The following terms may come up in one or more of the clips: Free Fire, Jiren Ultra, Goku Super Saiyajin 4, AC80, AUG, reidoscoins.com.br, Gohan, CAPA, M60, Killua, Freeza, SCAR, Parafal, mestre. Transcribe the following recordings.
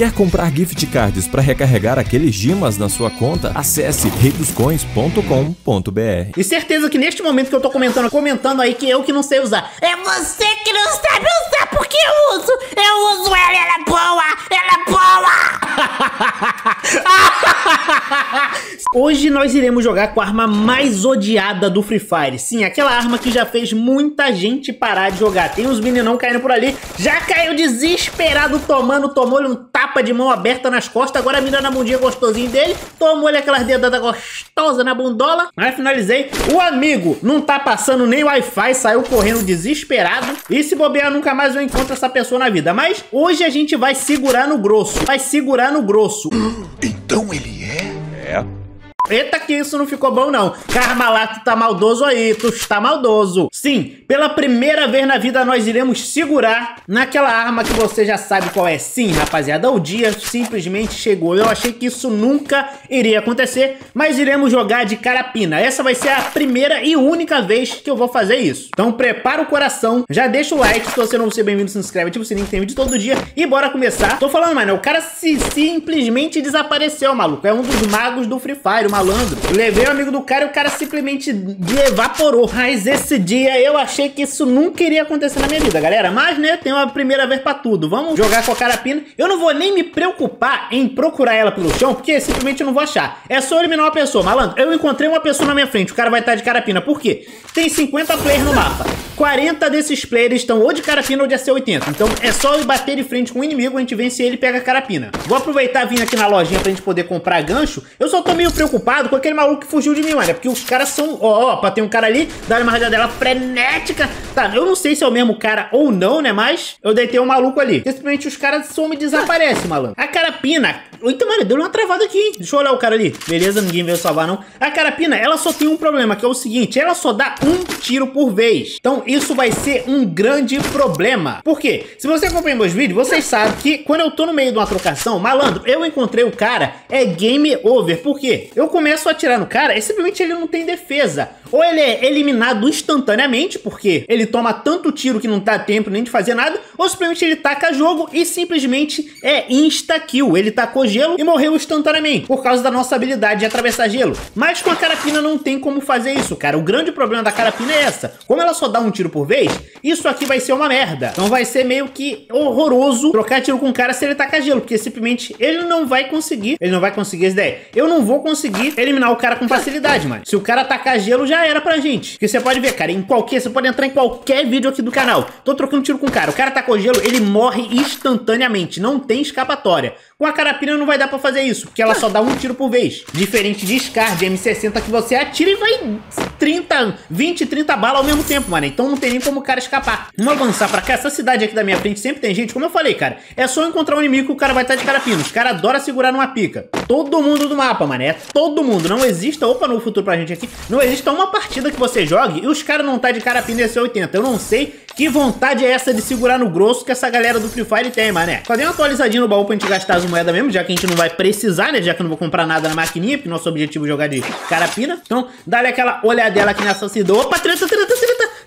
Quer comprar gift cards para recarregar aqueles gemas na sua conta? Acesse reidoscoins.com.br. E certeza que neste momento que eu tô comentando aí que eu que não sei usar. É você que não sabe usar, porque eu uso. Eu uso ela, ela é boa, ela é boa. Hoje nós iremos jogar com a arma mais odiada do Free Fire. Sim, aquela arma que já fez muita gente parar de jogar. Tem uns meninão caindo por ali. Já caiu desesperado tomando, tomou-lhe um tapa de mão aberta nas costas, agora mirando a mundinha gostosinho dele, tomou-lhe aquelas dedadas gostosas na bundola, aí finalizei. O amigo não tá passando nem Wi-Fi, saiu correndo desesperado, e se bobear nunca mais eu encontro essa pessoa na vida, mas hoje a gente vai segurar no grosso, Então ele é? É. Eita que isso não ficou bom não. Carmalato tá maldoso aí, tu está maldoso. Sim, pela primeira vez na vida nós iremos segurar naquela arma que você já sabe qual é. Sim, rapaziada, o dia simplesmente chegou. Eu achei que isso nunca iria acontecer, mas iremos jogar de carapina. Essa vai ser a primeira e única vez que eu vou fazer isso. Então prepara o coração, já deixa o like. Se você não for bem-vindo, se inscreve, ativa o sininho que tem vídeo todo dia. E bora começar. Tô falando, mano, o cara simplesmente desapareceu, maluco. É um dos magos do Free Fire, uma malandro. Levei o amigo do cara e o cara simplesmente evaporou. Mas esse dia eu achei que isso nunca iria acontecer na minha vida, galera. Mas, né, tem uma primeira vez pra tudo. Vamos jogar com a carapina. Eu não vou nem me preocupar em procurar ela pelo chão, porque simplesmente eu não vou achar. É só eliminar uma pessoa. Malandro, eu encontrei uma pessoa na minha frente. O cara vai estar de carapina. Por quê? Tem 50 players no mapa. 40 desses players estão ou de carapina ou de AC80. Então é só eu bater de frente com o inimigo, a gente vence ele e pega a carapina. Vou aproveitar e vir aqui na lojinha pra gente poder comprar gancho. Eu só tô meio preocupado com aquele maluco que fugiu de mim, mano. É porque os caras são... Ó, tem um cara ali, dá uma rajadela frenética. Tá, eu não sei se é o mesmo cara ou não, né? Mas eu deitei um maluco ali. Simplesmente os caras somem e desaparecem, malandro. A carapina... Eita, mano, deu uma travada aqui, hein? Deixa eu olhar o cara ali. Beleza, ninguém veio salvar, não. A carapina, ela só tem um problema, que é o seguinte. Ela só dá um tiro por vez. Então... isso vai ser um grande problema. Por quê? Se você acompanha meus vídeos, vocês sabem que quando eu tô no meio de uma trocação, malandro, eu encontrei o cara, é game over. Por quê? Eu começo a atirar no cara e simplesmente ele não tem defesa. Ou ele é eliminado instantaneamente, porque ele toma tanto tiro que não tá tempo nem de fazer nada, ou simplesmente ele taca jogo e simplesmente é insta-kill. Ele tacou gelo e morreu instantaneamente, por causa da nossa habilidade de atravessar gelo. Mas com a carapina não tem como fazer isso, cara. O grande problema da carapina é essa. Como ela só dá um tiro por vez, isso aqui vai ser uma merda. Então vai ser meio que horroroso trocar tiro com o cara se ele tacar gelo, porque simplesmente ele não vai conseguir. Ele não vai conseguir essa ideia. Eu não vou conseguir eliminar o cara com facilidade, mano. Se o cara tacar gelo, já era pra gente. Porque você pode ver, cara, em qualquer... você pode entrar em qualquer vídeo aqui do canal. Tô trocando tiro com o cara tacou gelo, ele morre instantaneamente. Não tem escapatória. Com a carapina não vai dar pra fazer isso, porque ela só dá um tiro por vez. Diferente de SCAR, de M60, que você atira e vai 20, 30 balas ao mesmo tempo, mano. Então não tem nem como o cara escapar. Vamos avançar pra cá. Essa cidade aqui da minha frente sempre tem gente. Como eu falei, cara, é só encontrar um inimigo que o cara vai estar de carapina. Os caras adoram segurar numa pica. Todo mundo do mapa, mano. É todo mundo. Não exista, opa, no futuro pra gente aqui, não exista uma partida que você jogue e os caras não tá de carapina esse 80. Eu não sei que vontade é essa de segurar no grosso que essa galera do Free Fire tem, mané. Só dei uma atualizadinha no baú pra gente gastar as moedas mesmo, já que a gente não vai precisar, né? Já que eu não vou comprar nada na maquininha, porque nosso objetivo é jogar de carapina. Então, dá-lhe aquela olhadela aqui nessa cidade. Opa, treta.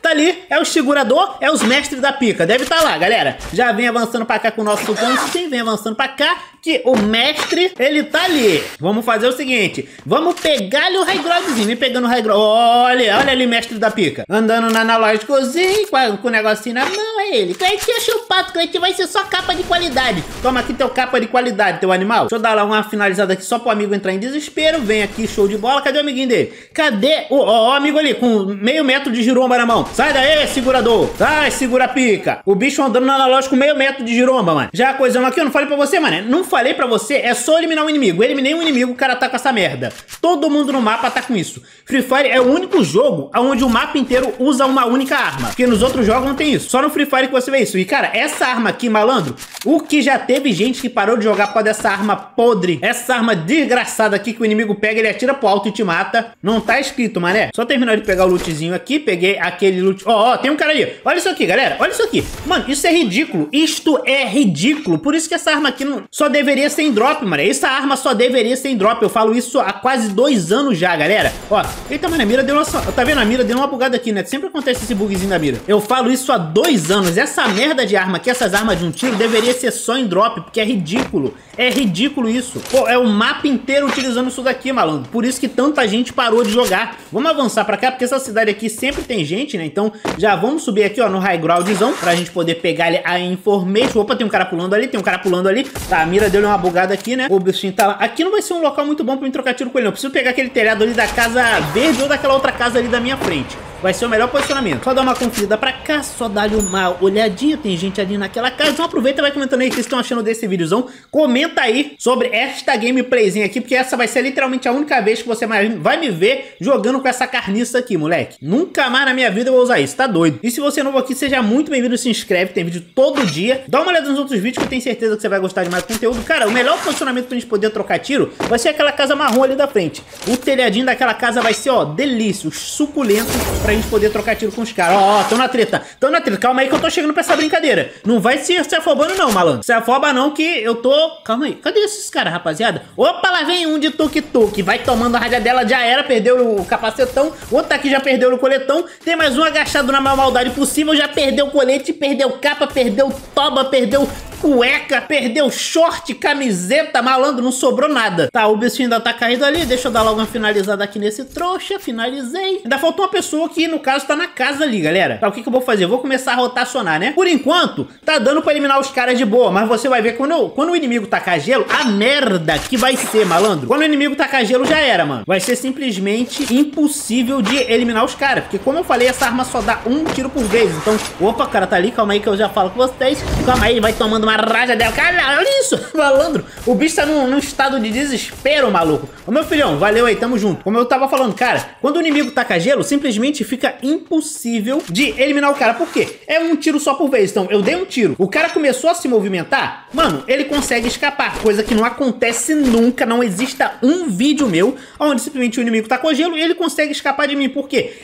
Tá ali, é o segurador, é os mestres da pica. Deve tá lá, galera. Já vem avançando pra cá com o nosso gancho. Sim, vem avançando pra cá, que o mestre, ele tá ali. Vamos fazer o seguinte, vamos pegar-lhe o high groundzinho. Vem pegando o high ground. Olha ali, mestre da pica. Andando na analógicozinho, com o negocinho na mão, é ele. Cleitinho, eu achei o pato, Cleitinho, vai ser só capa de qualidade. Toma aqui teu capa de qualidade, teu animal. Deixa eu dar lá uma finalizada aqui só pro amigo entrar em desespero. Vem aqui, show de bola. Cadê o amiguinho dele? Cadê o amigo ali, com meio metro de giromba na mão? Sai daí, segurador. Sai, segura a pica. O bicho andando na analógico com meio metro de giromba, mano. Já a coisa aqui, eu não falei pra você, mano. Não falei pra você, é só eliminar um inimigo. Eu eliminei um inimigo, o cara tá com essa merda. Todo mundo no mapa tá com isso. Free Fire é o único jogo onde o mapa inteiro usa uma única arma. Porque nos outros jogos não tem isso. Só no Free Fire que você vê isso. E, cara, essa arma aqui, malandro, o que já teve gente que parou de jogar por causa dessa arma podre. Essa arma desgraçada aqui que o inimigo pega, ele atira pro alto e te mata. Não tá escrito, mané. Só terminar de pegar o lootzinho aqui. Peguei aquele loot. Ó, tem um cara aí. Olha isso aqui, galera. Olha isso aqui. Mano, isso é ridículo. Isto é ridículo. Por isso que essa arma aqui não... só deveria ser em drop, mano. Essa arma só deveria ser em drop. Eu falo isso há quase 2 anos já, galera. Ó, eita, mano, a mira deu uma... Tá vendo? A mira deu uma bugada aqui, né? Sempre acontece esse bugzinho da mira. Eu falo isso há 2 anos. Essa merda de arma aqui, essas armas de um tiro, deveria ser só em drop, porque é ridículo. É ridículo isso. Pô, é o mapa inteiro utilizando isso daqui, malandro. Por isso que tanta gente parou de jogar. Vamos avançar pra cá, porque essa cidade aqui sempre tem gente, né? Então já vamos subir aqui, ó, no high groundzão, pra gente poder pegar a information. Opa, tem um cara pulando ali, tem um cara pulando ali. Tá, a mira deu uma bugada aqui, né? O bichinho tá lá. Aqui não vai ser um local muito bom pra mim trocar tiro com ele, não. Eu preciso pegar aquele telhado ali da casa verde ou daquela outra casa ali da minha frente. Vai ser o melhor posicionamento. Só dá uma conferida pra cá, só dá-lhe uma olhadinha. Tem gente ali naquela casa. Então aproveita e vai comentando aí o que vocês estão achando desse vídeozão. Comenta aí sobre esta gameplayzinha aqui, porque essa vai ser literalmente a única vez que você vai me ver jogando com essa carniça aqui, moleque. Nunca mais na minha vida eu vou usar isso, tá doido? E se você é novo aqui, seja muito bem-vindo, se inscreve, tem vídeo todo dia. Dá uma olhada nos outros vídeos que eu tenho certeza que você vai gostar de mais conteúdo. Cara, o melhor posicionamento pra gente poder trocar tiro vai ser aquela casa marrom ali da frente. O telhadinho daquela casa vai ser, ó, delício, suculento, pra a gente poder trocar tiro com os caras. Ó, ó, tão na treta, tão na treta. Calma aí que eu tô chegando pra essa brincadeira. Não vai se afobando não, malandro. Se afoba não que eu tô... Calma aí. Cadê esses caras, rapaziada? Opa, lá vem um de tuk-tuk. Vai tomando a rádio dela, já era. Perdeu o capacetão. Outro aqui já perdeu o coletão. Tem mais um agachado na maior maldade possível. Já perdeu o colete, perdeu capa, perdeu toba, perdeu... cueca, perdeu short, camiseta, malandro, não sobrou nada. Tá, o bichinho ainda tá caído ali, deixa eu dar logo uma finalizada aqui nesse trouxa, finalizei. Ainda faltou uma pessoa que, no caso, tá na casa ali, galera. Tá, o que que eu vou fazer? Eu vou começar a rotacionar, né? Por enquanto, tá dando pra eliminar os caras de boa, mas você vai ver quando o inimigo tacar gelo, a merda que vai ser, malandro. Quando o inimigo tacar gelo, já era, mano. Vai ser simplesmente impossível de eliminar os caras, porque como eu falei, essa arma só dá um tiro por vez, então... Opa, cara, tá ali, calma aí que eu já falo com vocês. Calma aí, vai tomando uma raja dela. Cara, olha isso, malandro. O bicho tá num estado de desespero, maluco. Ô, meu filhão, valeu aí, tamo junto. Como eu tava falando, cara, quando o inimigo taca gelo, simplesmente fica impossível de eliminar o cara. Por quê? É um tiro só por vez. Então, eu dei um tiro, o cara começou a se movimentar, mano, ele consegue escapar, coisa que não acontece nunca. Não exista um vídeo meu onde simplesmente o inimigo tacou gelo e ele consegue escapar de mim. Por quê?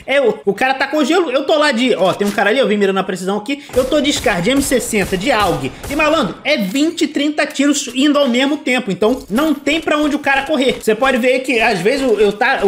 O cara tacou gelo, eu tô lá de... Ó, tem um cara ali, eu vim mirando a precisão aqui, eu tô de SCAR, de M60, de AUG, e malandro, é 20, 30 tiros indo ao mesmo tempo. Então não tem pra onde o cara correr. Você pode ver que às vezes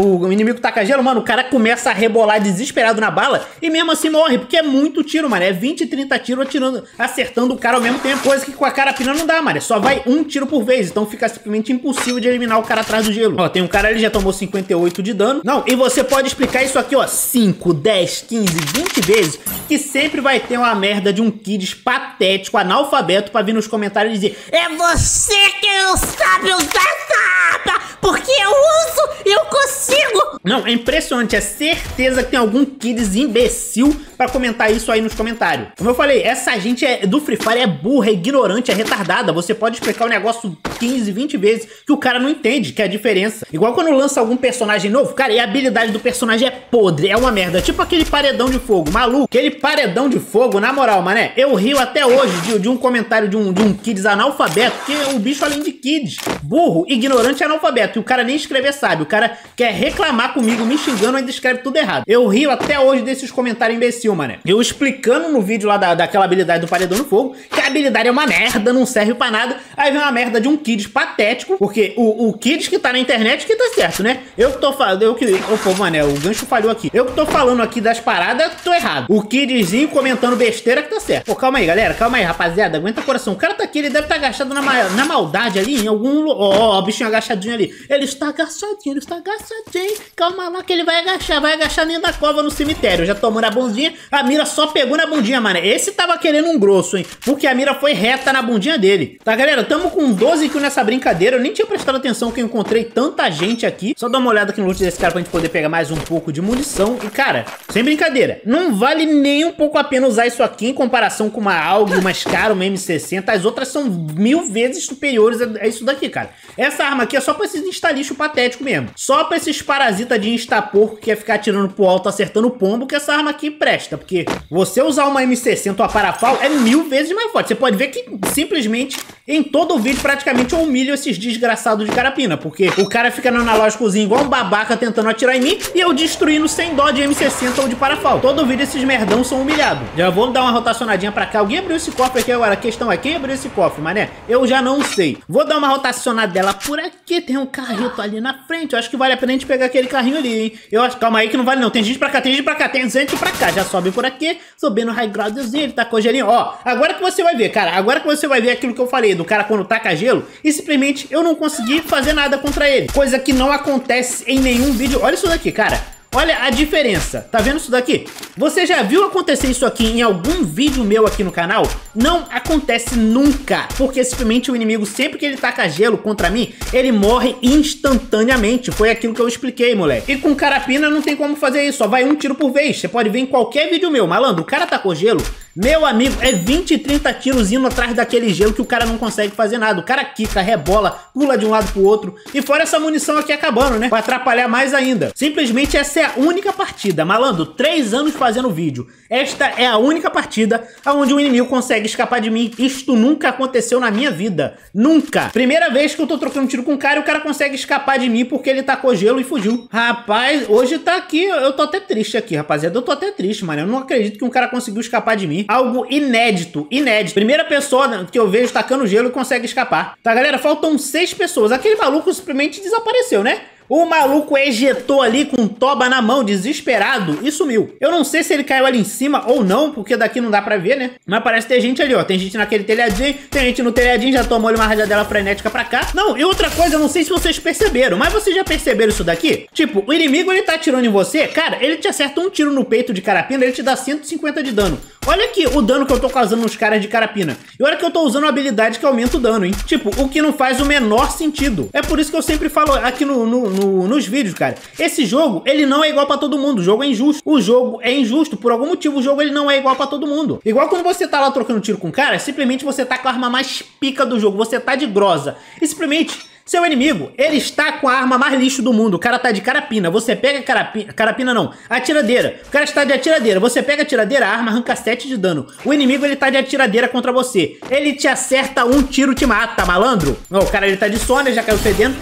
o inimigo taca gelo, mano, o cara começa a rebolar desesperado na bala e mesmo assim morre, porque é muito tiro, mano. É 20, 30 tiros atirando, acertando o cara ao mesmo tempo, coisa que com a carapina não dá, mano. Só vai um tiro por vez, então fica simplesmente impossível de eliminar o cara atrás do gelo. Ó, tem um cara ali, já tomou 58 de dano. Não, e você pode explicar isso aqui, ó, 5, 10, 15, 20 vezes, que sempre vai ter uma merda de um kid patético, analfabeto, pra vir nos comentários e dizer: é você que não sabe usar essa arma, porque eu uso e eu consigo. Não, é impressionante, é certeza que tem algum kids imbecil pra comentar isso aí nos comentários. Como eu falei, essa gente do Free Fire é burra, é ignorante, é retardada. Você pode explicar o negócio 15, 20 vezes que o cara não entende, que é a diferença. Igual quando lança algum personagem novo, cara, e a habilidade do personagem é podre, é uma merda. Tipo aquele paredão de fogo, maluco, aquele paredão de fogo, na moral, mané, eu rio até hoje de um comentário de um kids analfabeto, que o bicho, além de kids, burro, ignorante e analfabeto, e o cara nem escrever sabe, o cara quer reclamar comigo, me xingando, ainda escreve tudo errado. Eu rio até hoje desses comentários imbecil, mané. Eu explicando no vídeo lá daquela habilidade do paredão no fogo, que a habilidade é uma merda, não serve pra nada, aí vem uma merda de um kids patético, porque o kids que tá na internet que tá certo, né? Eu que tô falando, pô, mané, o gancho falhou aqui. Eu que tô falando aqui das paradas, tô errado. O kidzinho comentando besteira que tá certo. Pô, calma aí, galera, calma aí, rapaziada, aguenta o coração. O cara tá aqui, ele deve estar agachado na maldade ali, em algum lugar. Ó, o bichinho agachadinho ali. Ele está agachadinho, ele está agachadinho. Calma lá que ele vai agachar dentro da cova no cemitério. Já tomou na bundinha, a mira só pegou na bundinha, mano. Esse tava querendo um grosso, hein? Porque a mira foi reta na bundinha dele. Tá, galera? Tamo com 12 kills nessa brincadeira. Eu nem tinha prestado atenção que eu encontrei tanta gente aqui. Só dá uma olhada aqui no loot desse cara pra gente poder pegar mais um pouco de munição. E, cara, sem brincadeira, não vale nem um pouco a pena usar isso aqui em comparação com uma AUG, uma SCAR, uma M60. As outras são 1000 vezes superiores a isso daqui, cara. Essa arma aqui é só pra esses instalixos patéticos mesmo. Só pra esses parasitas de instaporco que quer ficar atirando pro alto, acertando o pombo, que essa arma aqui presta. Porque você usar uma M60 ou a parafal é 1000 vezes mais forte. Você pode ver que simplesmente Em todo o vídeo, praticamente, eu humilho esses desgraçados de carapina, porque o cara fica no analógicozinho igual um babaca tentando atirar em mim e eu destruindo sem dó de M60 ou de parafal. Todo vídeo esses merdão são humilhados. Já vou dar uma rotacionadinha pra cá. Alguém abriu esse cofre aqui agora? A questão é, quem abriu esse cofre, mané? Eu já não sei. Vou dar uma rotacionada dela por aqui. Tem um carrito ali na frente. Eu acho que vale a pena a gente pegar aquele carrinho ali, hein? Eu acho... Calma aí que não vale não. Tem gente pra cá, tem gente pra cá, tem gente pra cá. Já sobe por aqui. Subindo high groundzinho, ele tá com gelinho. Ó, agora que você vai ver, cara. Agora que você vai ver aquilo que eu falei do cara quando taca gelo, e simplesmente eu não consegui fazer nada contra ele, coisa que não acontece em nenhum vídeo. Olha isso daqui, cara, olha a diferença, tá vendo isso daqui? Você já viu acontecer isso aqui em algum vídeo meu aqui no canal? Não acontece nunca, porque simplesmente o inimigo, sempre que ele taca gelo contra mim, ele morre instantaneamente. Foi aquilo que eu expliquei, moleque. E com carapina não tem como fazer isso, só vai um tiro por vez. Você pode ver em qualquer vídeo meu, malandro, o cara tacou gelo, meu amigo, é 20, 30 tiros indo atrás daquele gelo que o cara não consegue fazer nada. O cara quica, rebola, pula de um lado pro outro. E fora essa munição aqui acabando, né? Pra atrapalhar mais ainda. Simplesmente essa é a única partida, malandro, 3 anos fazendo vídeo. Esta é a única partida onde um inimigo consegue escapar de mim. Isto nunca aconteceu na minha vida. Nunca. Primeira vez que eu tô trocando tiro com um cara e o cara consegue escapar de mim porque ele tacou gelo e fugiu. Rapaz, hoje tá aqui. Eu tô até triste aqui, rapaziada. Eu tô até triste, mano. Eu não acredito que um cara conseguiu escapar de mim. Algo inédito, inédito. Primeira pessoa que eu vejo tacando gelo e consegue escapar. Tá, galera? Faltam 6 pessoas. Aquele maluco simplesmente desapareceu, né? O maluco ejetou ali com toba na mão, desesperado, e sumiu. Eu não sei se ele caiu ali em cima ou não, porque daqui não dá pra ver, né? Mas parece ter gente ali, ó. Tem gente naquele telhadinho, tem gente no telhadinho, já tomou ali uma rajadela frenética pra cá. Não, e outra coisa, eu não sei se vocês perceberam, mas vocês já perceberam isso daqui? Tipo, o inimigo, ele tá atirando em você, cara, ele te acerta um tiro no peito de carapina, ele te dá 150 de dano. Olha aqui o dano que eu tô causando nos caras de carapina. E olha que eu tô usando uma habilidade que aumenta o dano, hein? Tipo, o que não faz o menor sentido. É por isso que eu sempre falo aqui nos vídeos, cara. Esse jogo, ele não é igual pra todo mundo. O jogo é injusto. O jogo é injusto. Por algum motivo, o jogo ele não é igual pra todo mundo. Igual quando você tá lá trocando tiro com o cara, simplesmente você tá com a arma mais pica do jogo. Você tá de grosa. E simplesmente... seu inimigo, ele está com a arma mais lixo do mundo. O cara tá de carapina, você pega carapina... carapina não, atiradeira. O cara está de atiradeira, você pega atiradeira, a arma arranca 7 de dano. O inimigo, ele tá de atiradeira contra você. Ele te acerta um tiro, te mata, malandro. Oh, o cara, ele tá de sono, já caiu fedendo.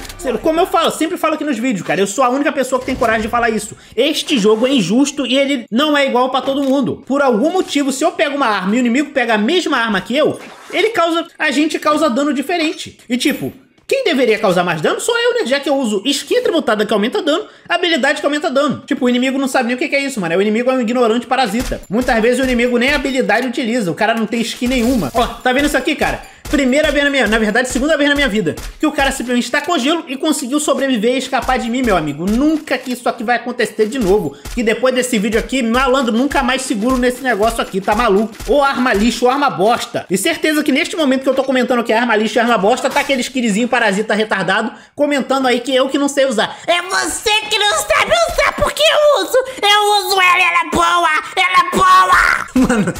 Como eu falo, sempre falo aqui nos vídeos, cara. Eu sou a única pessoa que tem coragem de falar isso. Este jogo é injusto e ele não é igual pra todo mundo. Por algum motivo, se eu pego uma arma e o inimigo pega a mesma arma que eu, ele causa... a gente causa dano diferente. E tipo... quem deveria causar mais dano sou eu, né? Já que eu uso skin tributada que aumenta dano, habilidade que aumenta dano. Tipo, o inimigo não sabe nem o que é isso, mano. O inimigo é um ignorante parasita. Muitas vezes o inimigo nem habilidade utiliza. O cara não tem skin nenhuma. Ó, tá vendo isso aqui, cara? Primeira vez na minha... na verdade, segunda vez na minha vida que o cara simplesmente tacou gelo e conseguiu sobreviver e escapar de mim, meu amigo. Nunca que isso aqui vai acontecer de novo. Que depois desse vídeo aqui, malandro, nunca mais seguro nesse negócio aqui, tá maluco? Ou arma lixo, ou arma bosta. E certeza que neste momento que eu tô comentando que é arma lixo e arma bosta, tá aquele skillzinho parasita retardado comentando aí que eu que não sei usar. É você que não sabe usar, porque eu uso. Eu uso ela, ela é boa. Ela é boa. Mano,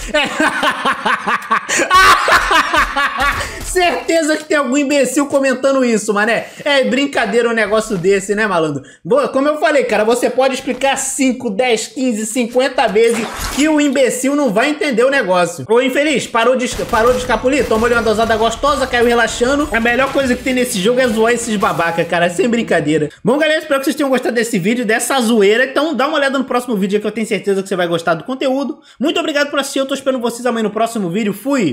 é... certeza que tem algum imbecil comentando isso, mané. É brincadeira um negócio desse, né, malandro? Boa, como eu falei, cara, você pode explicar 5, 10, 15, 50 vezes que o imbecil não vai entender o negócio. Ô, infeliz, parou de escapulir? Tomou-lhe uma dosada gostosa, caiu relaxando. A melhor coisa que tem nesse jogo é zoar esses babaca, cara, sem brincadeira. Bom, galera, espero que vocês tenham gostado desse vídeo, dessa zoeira. Então dá uma olhada no próximo vídeo que eu tenho certeza que você vai gostar do conteúdo. Muito obrigado por assistir, eu tô esperando vocês amanhã no próximo vídeo. Fui!